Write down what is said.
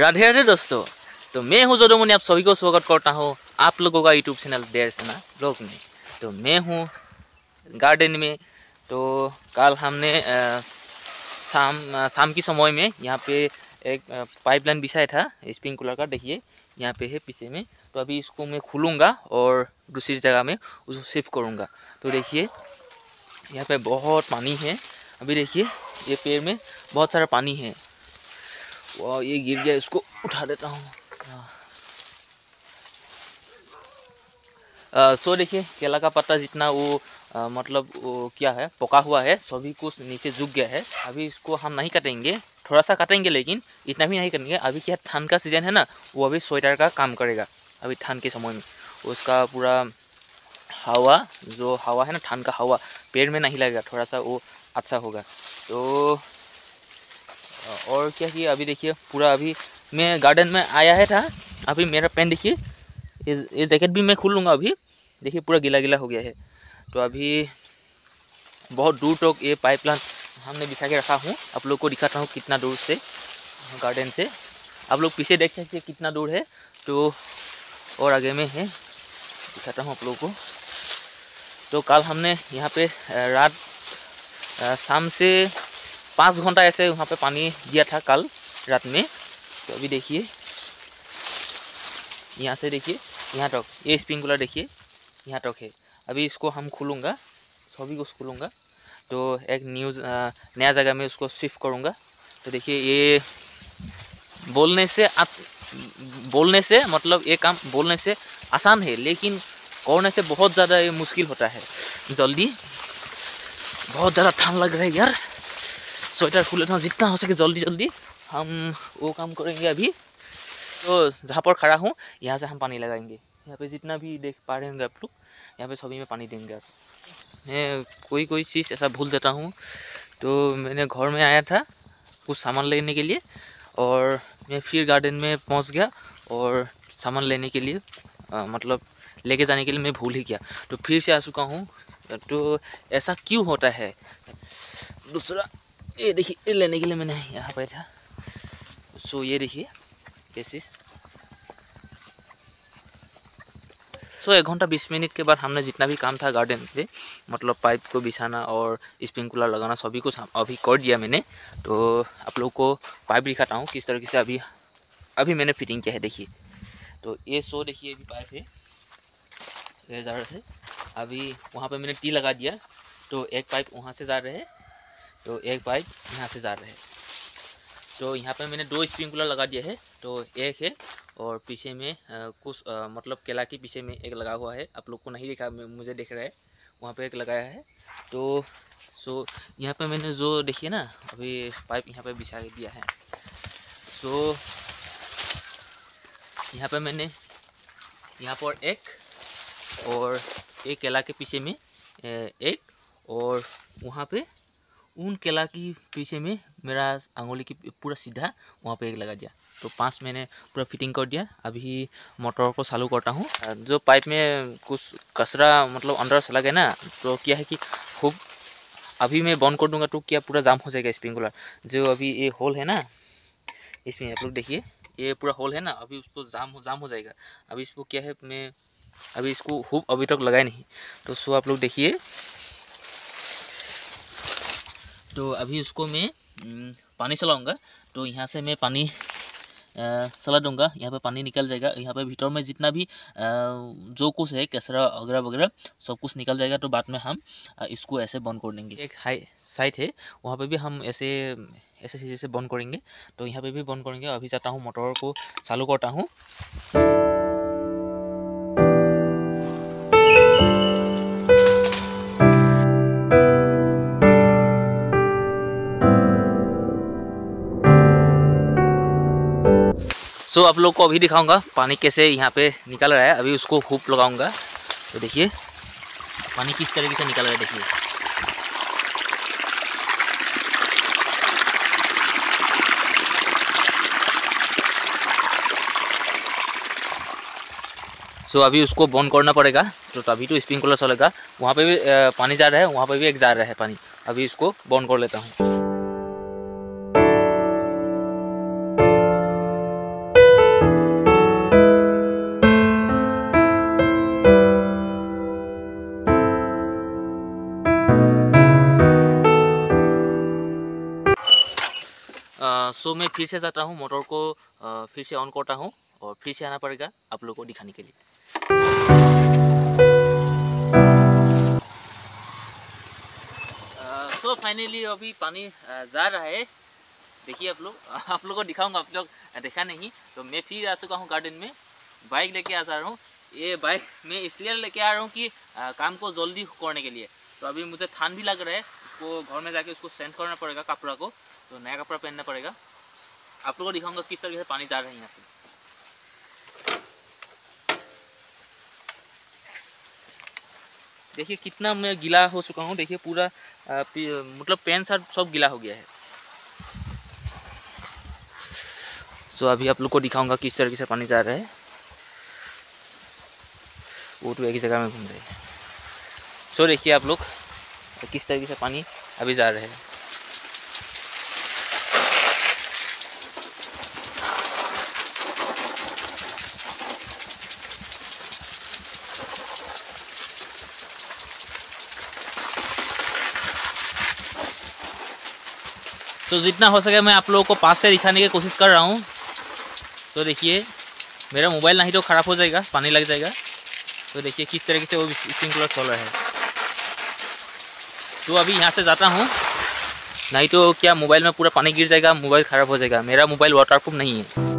राधे राधे दोस्तों, तो मैं हूं जोदोमुनि, आप सभी को स्वागत करता हूं आप लोगों का यूट्यूब चैनल देरसना व्लॉग में। तो मैं हूं गार्डन में। तो कल हमने शाम के समय में यहाँ पे एक पाइपलाइन बिछाया था स्प्रिंकलर का, देखिए यहाँ पे है पीछे में। तो अभी इसको मैं खोलूँगा और दूसरी जगह में उसको शिफ्ट करूँगा। तो देखिए यहाँ पे बहुत पानी है, अभी देखिए ये पेड़ में बहुत सारा पानी है। वाह, ये गिर गया, इसको उठा देता हूँ। सो देखिए केला का पत्ता जितना वो मतलब क्या है पका हुआ है, सभी कुछ नीचे झुक गया है। अभी इसको हम नहीं काटेंगे, थोड़ा सा काटेंगे लेकिन इतना भी नहीं करेंगे। अभी क्या ठंड का सीजन है ना, वो अभी स्वेटर का काम करेगा। अभी ठंड के समय में उसका पूरा हवा जो हवा है ना, ठंड का हवा पेड़ में नहीं लगेगा, थोड़ा सा वो अच्छा होगा। तो और क्या किया, अभी देखिए पूरा अभी मैं गार्डन में आया है था। अभी मेरा पैंट देखिए, ये जैकेट भी मैं खोलूँगा। अभी देखिए पूरा गीला गीला हो गया है। तो अभी बहुत दूर तक ये पाइपलाइन हमने बिछा के रखा हूँ, आप लोग को दिखाता हूँ कितना दूर से गार्डन से। आप लोग पीछे देख सकते हैं कितना दूर है, तो और आगे में है, दिखाता हूँ आप लोगों को। तो कल हमने यहाँ पे रात शाम से 5 घंटा ऐसे वहाँ पे पानी दिया था कल रात में। तो अभी देखिए यहाँ से, देखिए यहाँ तक ये स्प्रिंकलर देखिए यहाँ तक है। अभी इसको हम खोलूँगा, सभी कुछ खोलूँगा। तो एक नया जगह में उसको शिफ्ट करूँगा। तो देखिए ये बोलने से मतलब ये काम बोलने से आसान है, लेकिन करने से बहुत ज़्यादा ये मुश्किल होता है। जल्दी बहुत ज़्यादा ठंड लग रहा है यार, स्वेटर खोल लेता हूँ जितना हो सके। जल्दी जल्दी हम वो काम करेंगे। अभी तो जहाँ पर खड़ा हूँ यहाँ से हम पानी लगाएंगे। यहाँ पे जितना भी देख पा रहे होंगे आप लोग, यहाँ पे सभी में पानी देंगे। मैं कोई चीज़ ऐसा भूल देता हूँ। तो मैंने घर में आया था कुछ सामान लेने के लिए, और मैं फिर गार्डन में पहुँच गया और सामान लेने के लिए मतलब लेके जाने के लिए मैं भूल ही गया। तो फिर से आ चुका हूँ। तो ऐसा क्यों होता है। दूसरा ये देखिए, लेने के लिए मैंने यहाँ पर था। सो ये देखिए केसेस। सो 1 घंटा 20 मिनट के बाद हमने जितना भी काम था गार्डन से, मतलब पाइप को बिछाना और स्प्रिंकलर लगाना, सभी कुछ अभी कर दिया मैंने। तो आप लोगों को पाइप दिखाता हूँ किस तरीके से अभी मैंने फिटिंग किया है, देखिए। तो ये सो देखिए अभी पाइप है ये ज़रा से। अभी वहाँ पे मैंने टी लगा दिया। तो एक पाइप वहाँ से जा रहे हैं, तो एक पाइप यहाँ से जा रहे हैं। तो यहाँ पे मैंने 2 स्प्रिंकलर लगा दिया है। तो एक है और पीछे में कुछ मतलब केला के पीछे में एक लगा हुआ है, आप लोग को नहीं दिखा, मुझे दिख रहा है, वहाँ पे एक लगाया है। तो सो यहाँ पे मैंने जो देखिए ना अभी पाइप यहाँ पे बिछा दिया है। सो यहाँ पे मैंने यहाँ पर एक और एक केला के पीछे में एक, और वहाँ पे उन केला के पीछे में मेरा अंगुली की पूरा सीधा वहाँ पे एक लगा दिया। तो 5 मैंने पूरा फिटिंग कर दिया। अभी मोटर को चालू करता हूँ। जो पाइप में कुछ कचरा मतलब अंदर से लगे ना, तो क्या है कि खूब अभी मैं बंद कर दूँगा तो क्या पूरा जाम हो जाएगा स्प्रिंकलर। जो अभी ये होल है ना, इसमें आप लोग देखिए ये पूरा होल है ना, अभी उसको जाम हो जाएगा। अभी इसको क्या है, मैं अभी इसको खूब अभी तक लगाए नहीं। तो सो आप लोग देखिए। तो अभी उसको मैं पानी चलाऊँगा। तो यहाँ से मैं पानी चला दूँगा, यहाँ पे पानी निकल जाएगा। यहाँ पे भीतर में जितना भी जो कुछ है कचरा वगैरह वगैरह सब कुछ निकल जाएगा। तो बाद में हम इसको ऐसे बंद कर देंगे। एक हाई साइड है, वहाँ पे भी हम ऐसे चीज़ें से बंद करेंगे। तो यहाँ पे भी बंद करेंगे। अभी जाता हूँ मोटर को चालू करता हूँ। सो आप लोग को अभी दिखाऊंगा पानी कैसे यहाँ पे निकल रहा है। अभी उसको हुप लगाऊंगा। तो देखिए पानी किस तरीके से निकल रहा है, देखिए। सो अभी उसको बंद करना पड़ेगा। तो तभी तो स्प्रिंकलर चलेगा। वहाँ पे भी पानी जा रहा है, वहाँ पे भी एक जा रहा है पानी। अभी इसको बंद कर लेता हूँ। सो मैं फिर से जाता हूँ, मोटर को फिर से ऑन करता हूँ और फिर से आना पड़ेगा आप लोगों को दिखाने के लिए। सो फाइनली अभी पानी जा रहा है, देखिए आप लोग को दिखाऊंगा, आप लोग देखा नहीं। तो मैं फिर आ चुका हूँ गार्डन में, बाइक लेके आ जा रहा हूँ। ये बाइक मैं इसलिए लेके आ रहा हूँ कि काम को जल्दी करने के लिए। तो अभी मुझे ठंड भी लग रहा है, उसको घर में जाके उसको चेंज करना पड़ेगा कपड़ा को, तो नया कपड़ा पहनना पड़ेगा। आप लोग को दिखाऊंगा किस तरीके से पानी जा रहा है यहाँ पे। देखिए कितना मैं गीला हो चुका हूँ, देखिए पूरा मतलब पैंट शर्ट सब गीला हो गया है। सो अभी आप लोग को दिखाऊंगा किस तरीके से पानी जा रहा है। वो तो एक ही जगह में घूम रहे हैं। सो देखिए आप लोग किस तरीके से पानी अभी जा रहा है। तो जितना हो सके मैं आप लोगों को पास से दिखाने की कोशिश कर रहा हूँ। तो देखिए मेरा मोबाइल नहीं तो ख़राब हो जाएगा, पानी लग जाएगा। तो देखिए किस तरीके से वो स्प्रिंकलर चल रहा है। तो अभी यहाँ से जाता हूँ, नहीं तो क्या मोबाइल में पूरा पानी गिर जाएगा, मोबाइल ख़राब हो जाएगा। मेरा मोबाइल वाटरप्रूफ नहीं है।